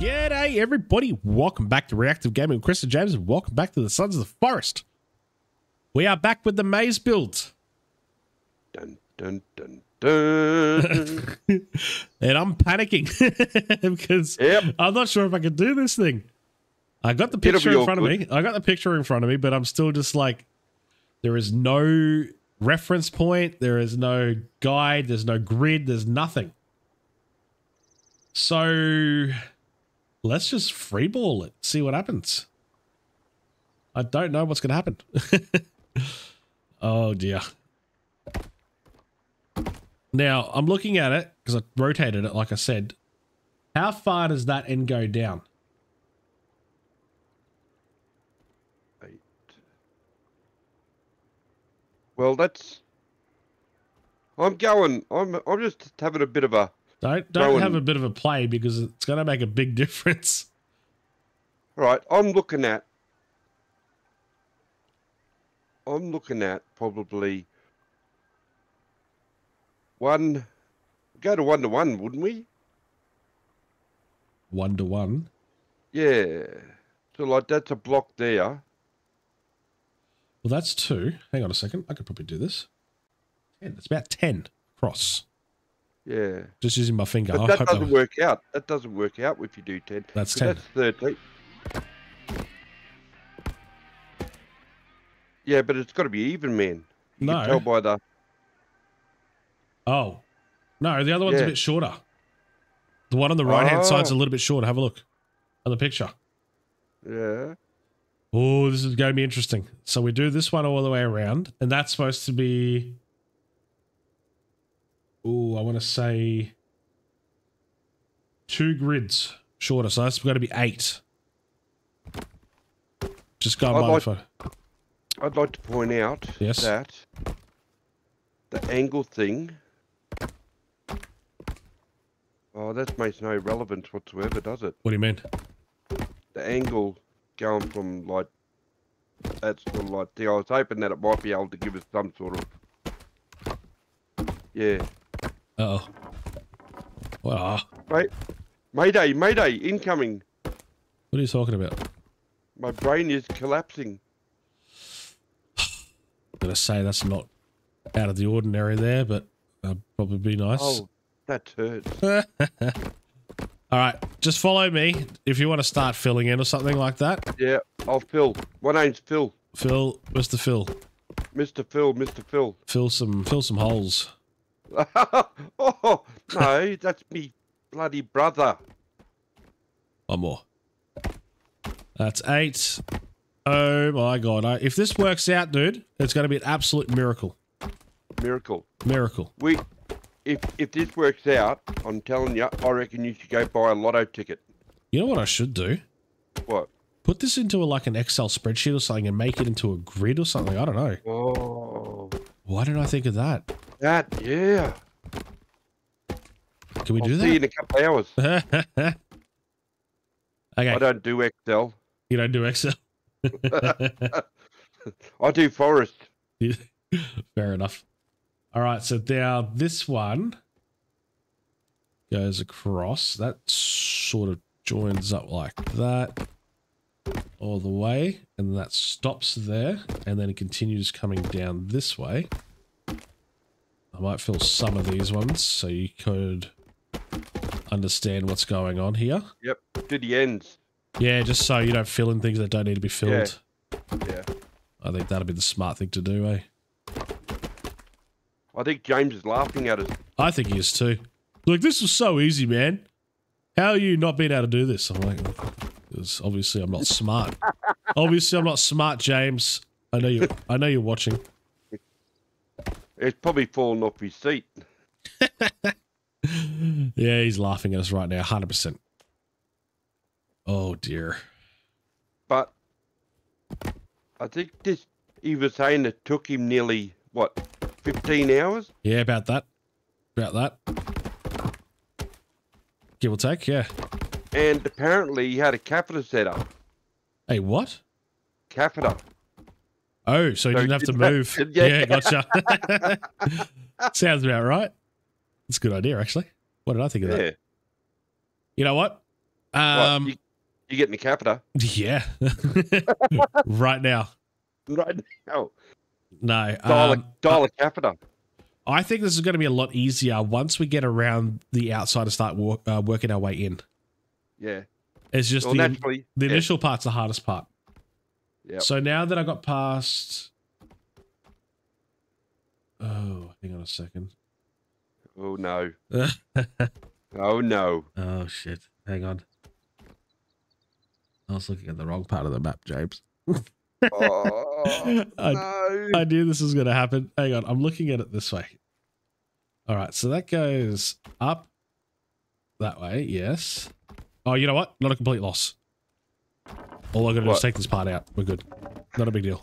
G'day everybody, welcome back to Reactive Gaming with Chris and James, and welcome back to the Sons of the Forest. We are back with the maze build. Dun, dun, dun, dun. And I'm panicking because I'm not sure if I can do this thing. I got the picture in front of me. I got the picture in front of me, but I'm still just like, there is no reference point. There is no guide. There's no grid. There's nothing. So let's just freeball it. See what happens. I don't know what's going to happen. Oh dear. Now I'm looking at it because I rotated it. Like I said, how far does that end go down? 8. Well, that's, I'm just having a bit of a, Don't have a bit of a play because it's going to make a big difference. All right, I'm looking at probably one. Go to 1 to 1, wouldn't we? 1 to 1. Yeah. So like that's a block there. Well, that's 2. Hang on a second. I could probably do this. 10. It's about 10 across. Yeah. Just using my finger. But that doesn't work out. That doesn't work out if you do 10. That's 10. That's 13. Yeah, but it's got to be even, man. You can tell by the... Oh. No, the other one's a bit shorter. The one on the right-hand side's a little bit shorter. Have a look on the picture. Yeah. Oh, this is going to be interesting. So we do this one all the way around, and that's supposed to be... Oh, I want to say 2 grids shorter, so that's got to be 8. Just go by the photo. I'd like to point out that the angle thing. Oh, that makes no relevance whatsoever, does it? What do you mean? The angle going from like that's sort of like there. I was hoping that it might be able to give us some sort of Uh-oh. Wow. Right. Mayday, mayday, incoming. What are you talking about? My brain is collapsing. I'm going to say that's not out of the ordinary there, but that'd probably be nice. Oh, that hurts. All right, just follow me if you want to start filling in or something like that. Yeah, I'll fill. My name's Phil. Phil, Mr. Phil. Mr. Phil, Mr. Phil. Fill some holes. Oh, no, that's me bloody brother. One more. That's 8. Oh, my God. If this works out, dude, it's going to be an absolute miracle. Miracle. Miracle. If this works out, I'm telling you, I reckon you should go buy a lotto ticket. You know what I should do? What? Put this into like an Excel spreadsheet or something and make it into a grid or something. I don't know. Oh. Why didn't I think of that? Yeah. Can we do that? I'll see you in a couple of hours. Okay. I don't do Excel. You don't do Excel? I do forest. Fair enough. All right, so now this one goes across. That sort of joins up like that all the way, and that stops there, and then it continues coming down this way. I might fill some of these ones so you could understand what's going on here. Yep, to the ends. Yeah, just so you don't fill in things that don't need to be filled. Yeah. I think that'll be the smart thing to do, eh? I think James is laughing at us. I think he is too. Look, this was so easy, man. How are you not being able to do this? I'm like, obviously I'm not smart. Obviously I'm not smart, James. I know you're watching. It's probably fallen off his seat. Yeah, he's laughing at us right now, 100%. Oh, dear. But I think this, he was saying it took him nearly, what, 15 hours? Yeah, about that. About that. Give or take, yeah. And apparently he had a catheter set up. Hey, what? Catheter. Oh, so you didn't have to move. Yeah, gotcha. Sounds about right. That's a good idea, actually. What did I think of that? You know what? You get me capita. Yeah. Right now. Right now. No. Dollar capita. I think this is going to be a lot easier once we get around the outside and start working our way in. Yeah. It's just the initial part's the hardest part. Yep. So now that I got past... Oh, hang on a second. Oh, no. Oh, no. Oh, shit. Hang on. I was looking at the wrong part of the map, James. Oh, I knew this was going to happen. Hang on. I'm looking at it this way. All right. So that goes up that way. Yes. Oh, you know what? Not a complete loss. All I'm going to do is take this part out. We're good. Not a big deal.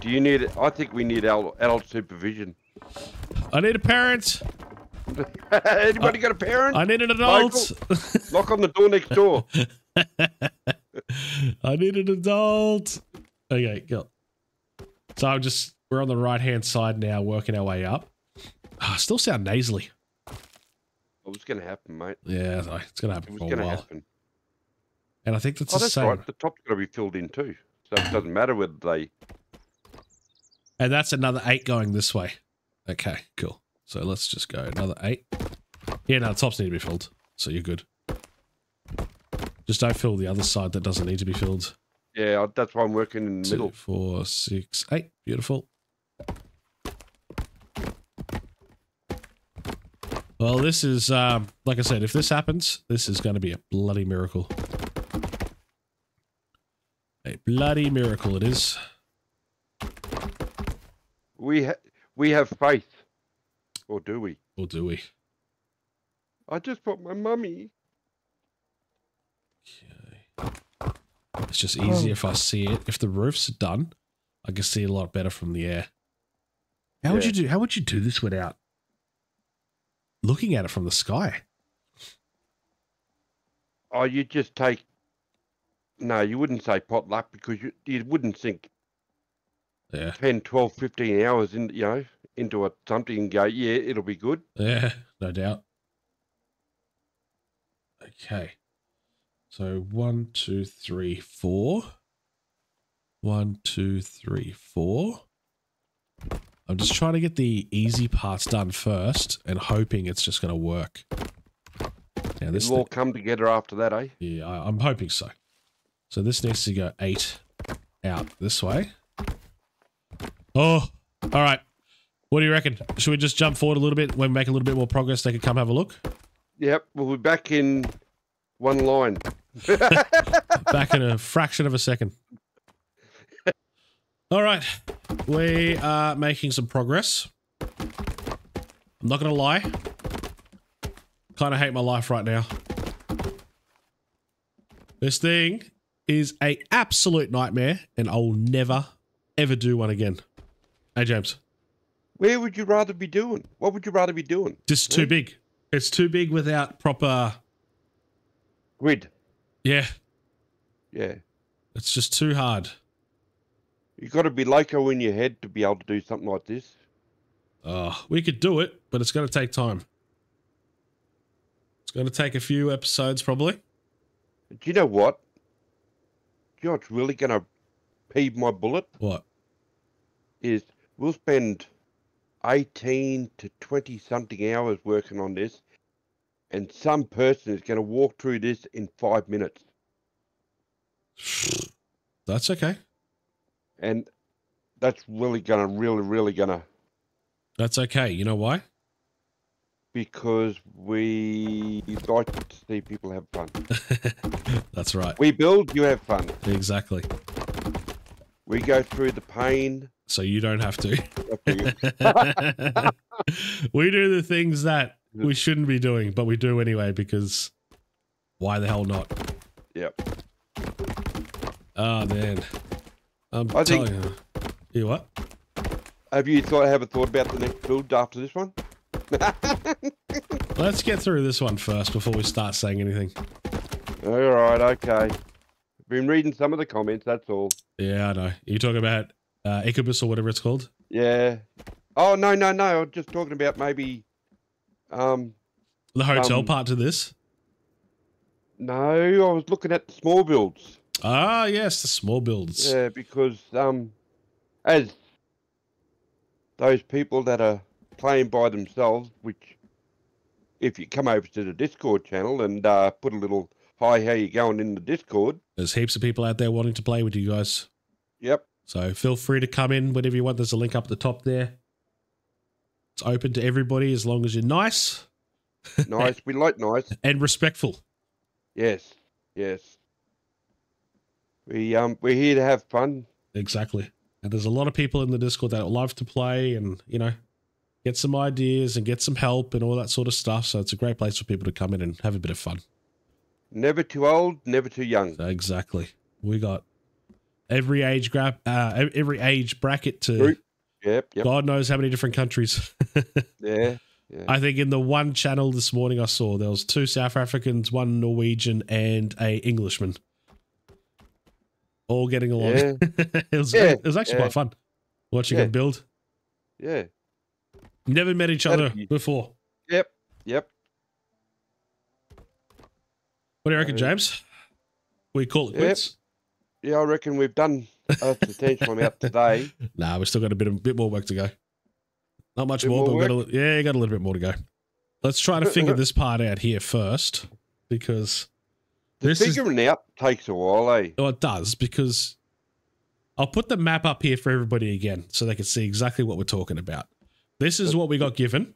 Do you need it? I think we need adult supervision. I need a parent. Anybody got a parent? I need an adult. Michael, knock on the door next door. I need an adult. Okay, go. So I'm just, we're on the right-hand side now, working our way up. Oh, I still sound nasally. It was going to happen, mate. Yeah, it's going to happen for a while. Happen. And I think that's the same. Right. The top's going to be filled in too. So it doesn't matter whether they... And that's another 8 going this way. Okay, cool. So let's just go another 8. Yeah, no, the tops need to be filled. So you're good. Just don't fill the other side that doesn't need to be filled. Yeah, that's why I'm working in the middle. 2, 4, 6, 8. Beautiful. Well, this is, like I said, if this happens, this is going to be a bloody miracle. A bloody miracle it is. We have faith. Or do we? Or do we? I just put my mummy. Okay. It's just easier if I see it. If the roof's done, I can see it a lot better from the air. How would you do this without looking at it from the sky? Oh, you just take. No, you wouldn't say potluck because you wouldn't sink. Yeah. 10, 12, 15 hours in, you know, into a something and go, yeah, it'll be good. Yeah, no doubt. Okay. So 1, 2, 3, 4. 1, 2, 3, 4. I'm just trying to get the easy parts done first and hoping it's just going to work. Now this will all come together after that, eh? Yeah, I'm hoping so. So this needs to go 8 out this way. Oh, all right. What do you reckon? Should we just jump forward a little bit? When we make a little bit more progress, they could come have a look? Yep, we'll be back in one line. Back in a fraction of a second. All right. We are making some progress. I'm not going to lie. Kind of hate my life right now. This thing is an absolute nightmare, and I'll never, ever do one again. Hey, James. Where would you rather be doing? What would you rather be doing? Just too big. It's too big without proper... grid. Yeah. Yeah. It's just too hard. You've got to be loco in your head to be able to do something like this. Oh, we could do it, but it's going to take time. It's going to take a few episodes, probably. Do you know what? George, really going to peeve my bullet? What? Is we'll spend... 18 to 20 something hours working on this, and some person is going to walk through this in 5 minutes. That's okay. And that's really going to, really going to. That's okay. You know why? Because we like to see people have fun. That's right. We build, you have fun. Exactly. We go through the pain. So you don't have to. We do the things that we shouldn't be doing, but we do anyway because why the hell not? Yep. Oh, man. I think, you what? Have you ever thought about the next build after this one? Let's get through this one first before we start saying anything. All right, okay. I've been reading some of the comments, that's all. Yeah, I know. You talking about Incubus or whatever it's called? Yeah. Oh, no, no, no. I'm just talking about maybe... the hotel part to this? No, I was looking at the small builds. Ah, yes, the small builds. Yeah, because as those people that are playing by themselves, which if you come over to the Discord channel and put a little hi, how you going in the Discord. There's heaps of people out there wanting to play with you guys. Yep. So feel free to come in whenever you want. There's a link up at the top there. It's open to everybody as long as you're nice. Nice. We like nice. And respectful. Yes. Yes. We're here to have fun. Exactly. And there's a lot of people in the Discord that love to play and, you know, get some ideas and get some help and all that sort of stuff. So it's a great place for people to come in and have a bit of fun. Never too old, never too young. So exactly. We got every age bracket to group. Yep. God knows how many different countries. Yeah. I think in the one channel this morning I saw there was 2 South Africans, 1 Norwegian, and a Englishman. All getting along. Yeah. it was actually quite fun watching them build. Yeah. Never met each other before. Yep. What do you reckon, James? We call it quits. Yeah, I reckon we've done a substantial amount today. Nah, we've still got a bit more work to go. Not much more, but we got a little bit more to go. Let's try to figure this part out here first, because figuring it out takes a while, eh? Oh, it does, because I'll put the map up here for everybody again so they can see exactly what we're talking about. This is what we got given,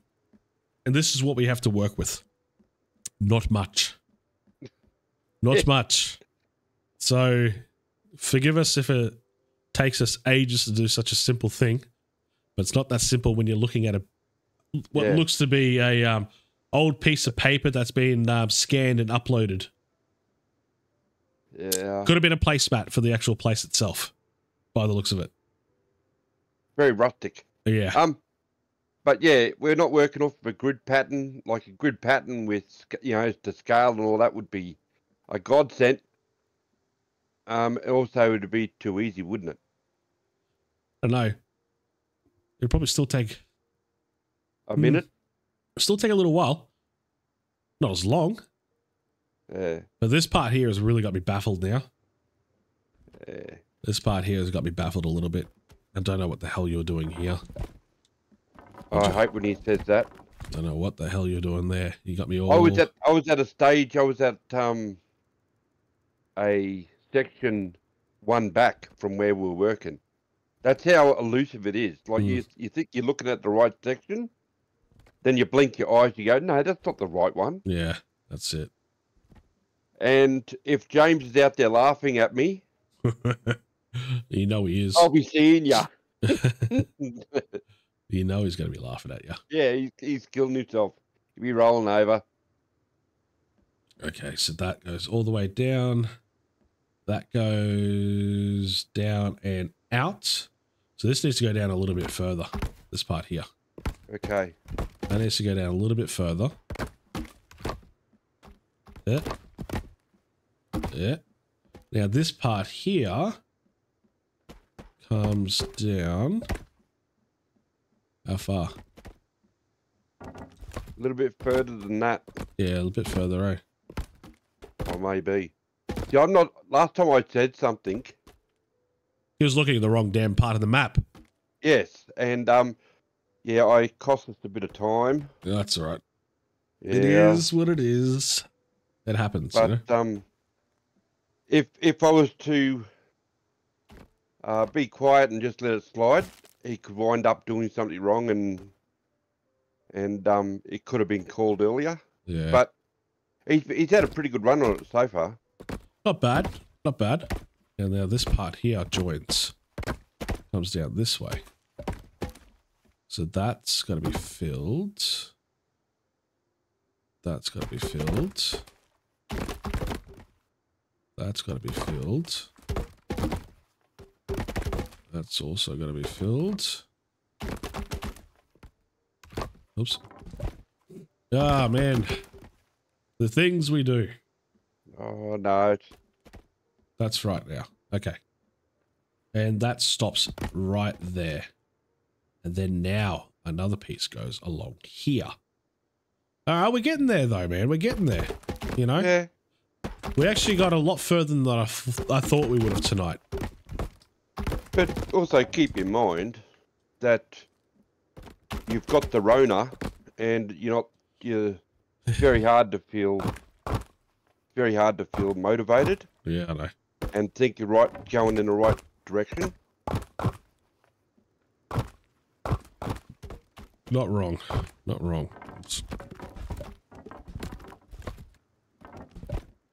and this is what we have to work with. Not much. Not much. So forgive us if it takes us ages to do such a simple thing, but it's not that simple when you're looking at what looks to be a old piece of paper that's been scanned and uploaded. Yeah, could have been a placemat for the actual place itself, by the looks of it. Very rustic. Yeah. But yeah, we're not working off of a grid pattern, like a grid pattern with, you know, to scale and all that would be a godsend. Also, it'd be too easy, wouldn't it? I know. It'd probably still take a minute. Still take a little while. Not as long. Yeah. But this part here has really got me baffled now. Yeah. This part here has got me baffled a little bit. I don't know what the hell you're doing here. Oh, I hate when he says that. I don't know what the hell you're doing there. You got me all. I was at a stage. I was at a section 1 back from where we were working. That's how elusive it is. Like you think you're looking at the right section, then you blink your eyes. You go, no, that's not the right one. Yeah, that's it. And if James is out there laughing at me, you know he is. I'll be seeing ya. You know he's going to be laughing at you. Yeah, he's killing himself. He'll be rolling over. Okay, so that goes all the way down. That goes down and out. So this needs to go down a little bit further, this part here. Okay. That needs to go down a little bit further. Yeah. Yeah. Now this part here comes down. How far? A little bit further than that. Yeah, a little bit further, eh? Or maybe. Yeah, I'm not. Last time I said something, he was looking at the wrong damn part of the map. Yes, and yeah, I cost us a bit of time. That's all right. Yeah. It is what it is. It happens. But you know? If I was to be quiet and just let it slide, he could wind up doing something wrong and it could have been called earlier. Yeah. But he's had a pretty good run on it so far. Not bad. Not bad. And now this part here joins. Comes down this way. So that's got to be filled. That's got to be filled. That's got to be filled. That's also going to be filled. Oops. Ah, man. The things we do. Oh, no. That's right now. Okay. And that stops right there. And then now another piece goes along here. All right, we're getting there, though, man. We're getting there, you know? Yeah. We actually got a lot further than I thought we would have tonight. But also keep in mind that you've got the Rona, and you're very hard to feel motivated. Yeah, I know. And think you're going in the right direction. Not wrong. Not wrong. It's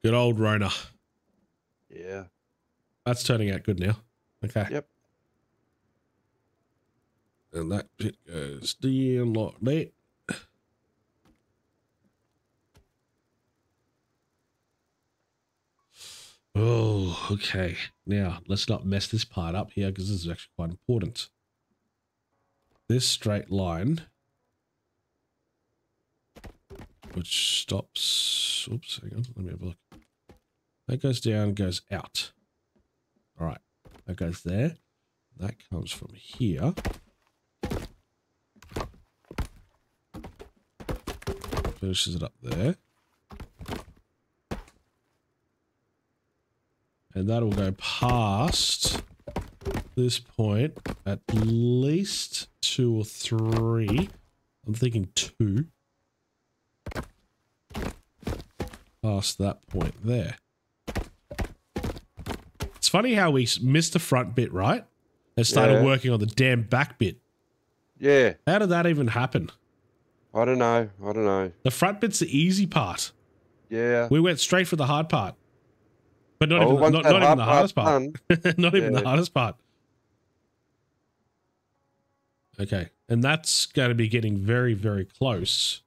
good old Rona. Yeah. That's turning out good now. Okay. Yep. And that bit goes down like that. Oh, okay. Now, let's not mess this part up here because this is actually quite important. This straight line, which stops, oops, hang on, let me have a look. That goes down, goes out. All right, that goes there. That comes from here. Finishes it up there. And that'll go past this point at least 2 or 3. I'm thinking 2. Past that point there. It's funny how we missed the front bit, right? And started working on the damn back bit. Yeah. How did that even happen? I don't know. I don't know. The front bit's the easy part. Yeah. We went straight for the hard part. But not even the hardest part. Not even the hardest part. Okay. And that's going to be getting very, very close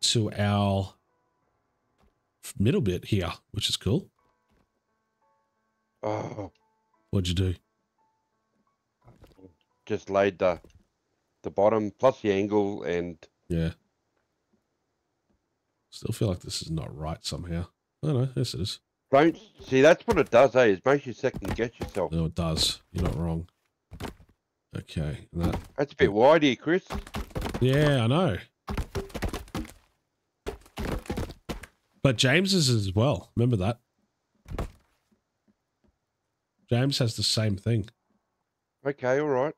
to our middle bit here, which is cool. Oh. What'd you do? Just laid the bottom plus the angle and... Yeah. Still feel like this is not right somehow. No, no, yes it is. Don't see, that's what it does, eh? It makes you second guess yourself. No, it does. You're not wrong. Okay, that's a bit wide here, Chris. Yeah, I know. But James's as well. Remember that. James has the same thing. Okay, all right.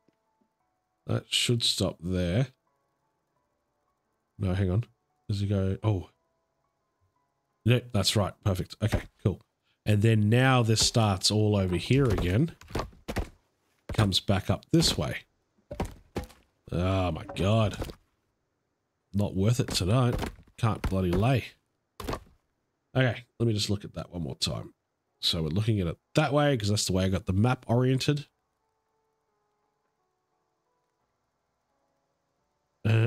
That should stop there. No, hang on. Does he go? Oh, no, that's right. Perfect. Okay, cool. And then now this starts all over here again. Comes back up this way. Oh my god. Not worth it tonight. Can't bloody lay. Okay, let me just look at that one more time. So we're looking at it that way because that's the way I got the map oriented. Okay,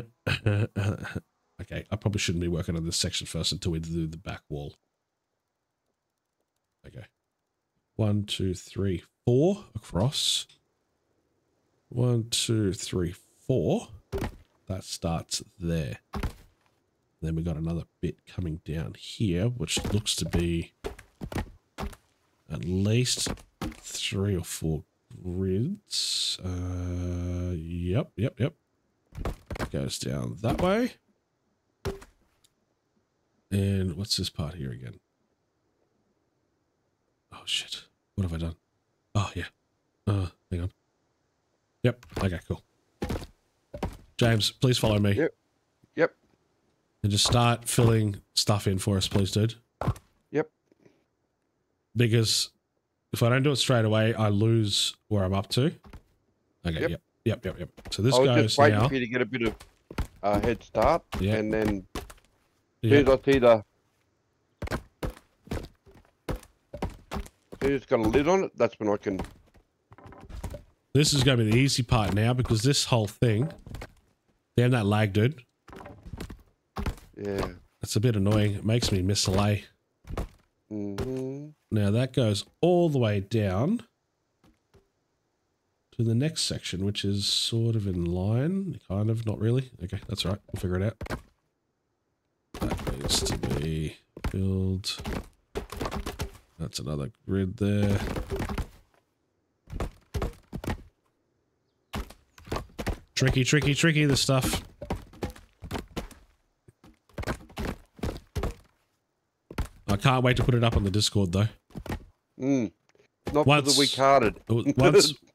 I probably shouldn't be working on this section first until we do the back wall. Okay. 1, 2, 3, 4 across. 1, 2, 3, 4. That starts there. Then we got another bit coming down here, which looks to be at least 3 or 4 grids. Yep, yep, yep. Goes down that way. And what's this part here again? Oh, shit. What have I done? Oh, yeah. Hang on. Yep. Okay, cool. James, please follow me. Yep. Yep. And just start filling stuff in for us, please, dude. Yep. Because if I don't do it straight away, I lose where I'm up to. Okay, yep. Yep, yep, yep, yep. So this goes now. I was just waiting for you to get a bit of head start. Yep. And then... Dude, I see the... It's got a lid on it. That's when I can... This is going to be the easy part now because this whole thing... Damn that lag, dude. Yeah. It's a bit annoying. It makes me miss a lay. Mm-hmm. Now that goes all the way down to the next section, which is sort of in line. Kind of, not really. Okay, that's all right. We'll figure it out. That needs to be filled. That's another grid there. Tricky, tricky, tricky, this stuff. I can't wait to put it up on the Discord though. Not for the weak-hearted.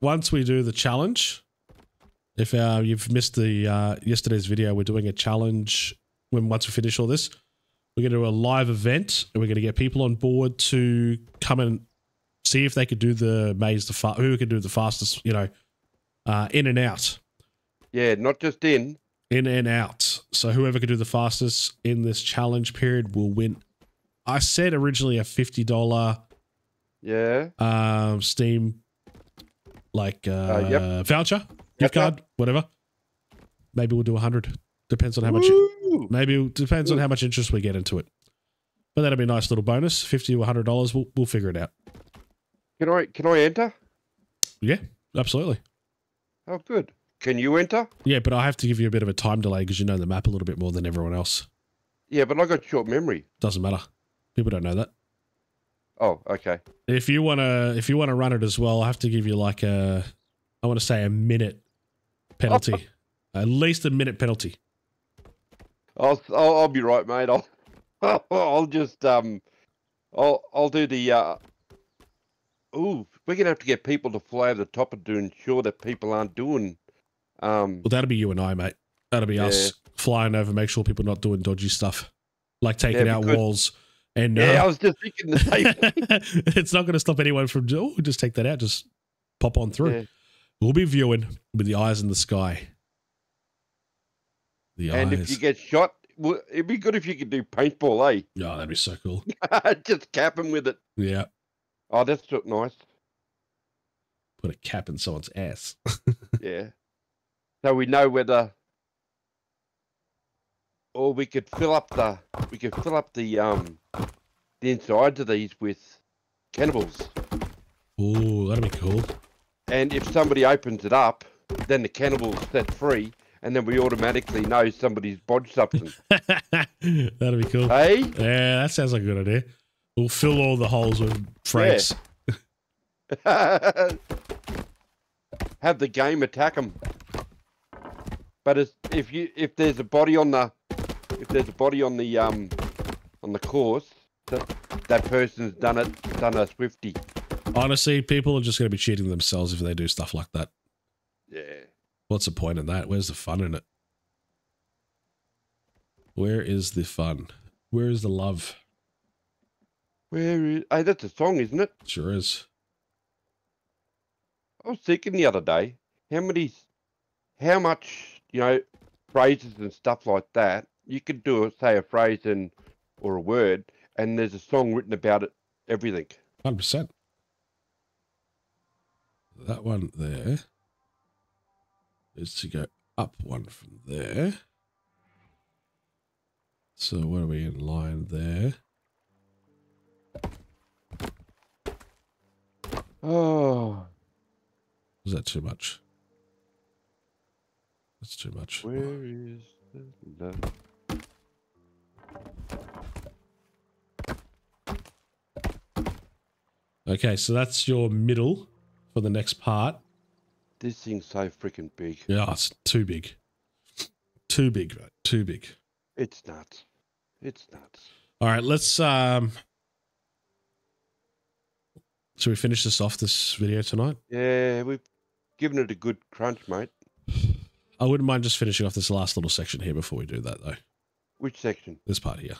once we do the challenge, if you've missed the yesterday's video, we're doing a challenge. Once we finish all this, we're going to do a live event, and we're going to get people on board to come and see if they could do the maze, who could do the fastest, you know, in and out. Yeah, not just in. In and out. So whoever could do the fastest in this challenge period will win. I said originally a $50 Steam like voucher, gift card, whatever. Maybe we'll do 100. Depends on how much. Maybe depends on how much interest we get into it. But that'll be a nice little bonus, $50 or $100. We'll figure it out. Can I enter? Yeah, absolutely. Oh, good. Can you enter? Yeah, but I have to give you a bit of a time delay because you know the map a little bit more than everyone else. Yeah, but I got short memory. Doesn't matter. People don't know that. Oh, okay. If you wanna run it as well, I have to give you like a, I want to say a minute penalty, at least a minute penalty. I'll be right, mate. I'll just I'll do the. Ooh, we're gonna have to get people to fly over the top and to ensure that people aren't doing. Well, that'll be you and I, mate. That'll be us flying over, make sure people are not doing dodgy stuff, like taking out walls. And I was just thinking the same. It's not going to stop anyone from just take that out, just pop on through. Yeah. We'll be viewing with the eyes in the sky. And if you get shot, it'd be good if you could do paintball, eh? Yeah, that'd be so cool. Just cap him with it. Yeah. Oh, that's nice. Put a cap in someone's ass. Yeah. So we know whether, or we could fill up the, the insides of these with cannibals. Ooh, that'd be cool. And if somebody opens it up, then the cannibal's set free, and then we automatically know somebody's bodged something. That'd be cool. Hey? Yeah, that sounds like a good idea. We'll fill all the holes with frames. Yeah. Have the game attack them. But if there's a body on the on the course, that person's done a swifty. Honestly, people are just going to be cheating themselves if they do stuff like that. Yeah. What's the point in that? Where's the fun in it? Where is the fun? Where is the love? Where is? Hey, that's a song, isn't it? Sure is. I was thinking the other day, how much, you know, phrases and stuff like that. You could do, say, a phrase or a word, and there's a song written about it, everything. 100%. That one there is to go up one from there. So what are we in line there? Oh. Is that too much? That's too much. Where is the... Okay, so that's your middle for the next part. This thing's so freaking big. Yeah, it's too big. Too big, right? Too big. It's nuts. It's nuts. All right, let's... Should we finish this off, this video tonight? Yeah, we've given it a good crunch, mate. I wouldn't mind just finishing off this last little section here before we do that, though. Which section? This part here.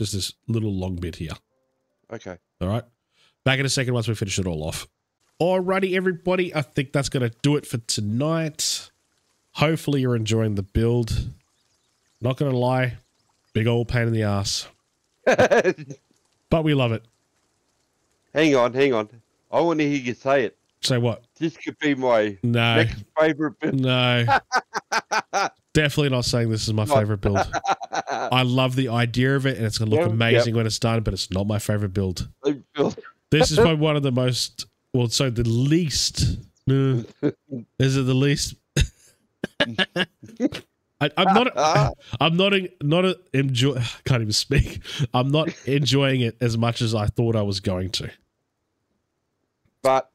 Just this little long bit here. Okay. All right. Back in a second once we finish it all off. Alrighty, everybody. I think that's going to do it for tonight. Hopefully you're enjoying the build. Not going to lie. Big old pain in the ass. But we love it. Hang on, hang on. I want to hear you say it. Say what? This could be my next favorite build. No. Definitely not saying this is my favorite build. I love the idea of it, and it's going to look amazing when it's done, but it's not my favorite build. This is one of the most... Well, so the least... Is it the least... I can't even speak. I'm not enjoying it as much as I thought I was going to. But...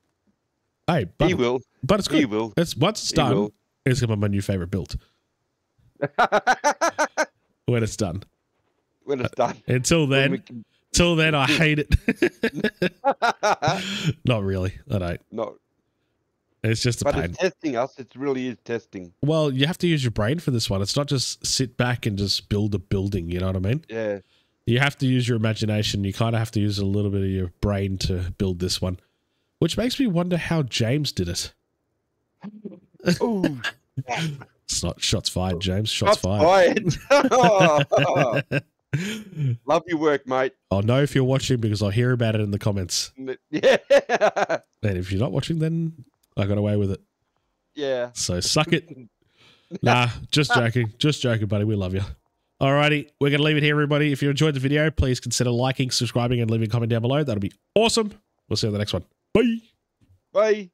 Hey, but, he will. But it's good. He will. Once it's done, it's going to be my new favorite build. When it's done. when it's done. Until then, I hate it. Not really. I don't. No. It's just a pain. It's testing us. It really is testing. Well, you have to use your brain for this one. It's not just sit back and just build a building. You know what I mean? Yeah. You have to use your imagination. You kind of have to use a little bit of your brain to build this one, which makes me wonder how James did it. It's not shots fired, James. Shots fired. Love your work, mate. I'll know if you're watching because I'll hear about it in the comments. Yeah. And if you're not watching, then I got away with it. Yeah. So suck it. Nah, just joking. Just joking, buddy. We love you. Alrighty, we're going to leave it here, everybody. If you enjoyed the video, please consider liking, subscribing, and leaving a comment down below. That'll be awesome. We'll see you in the next one. Bye. Bye.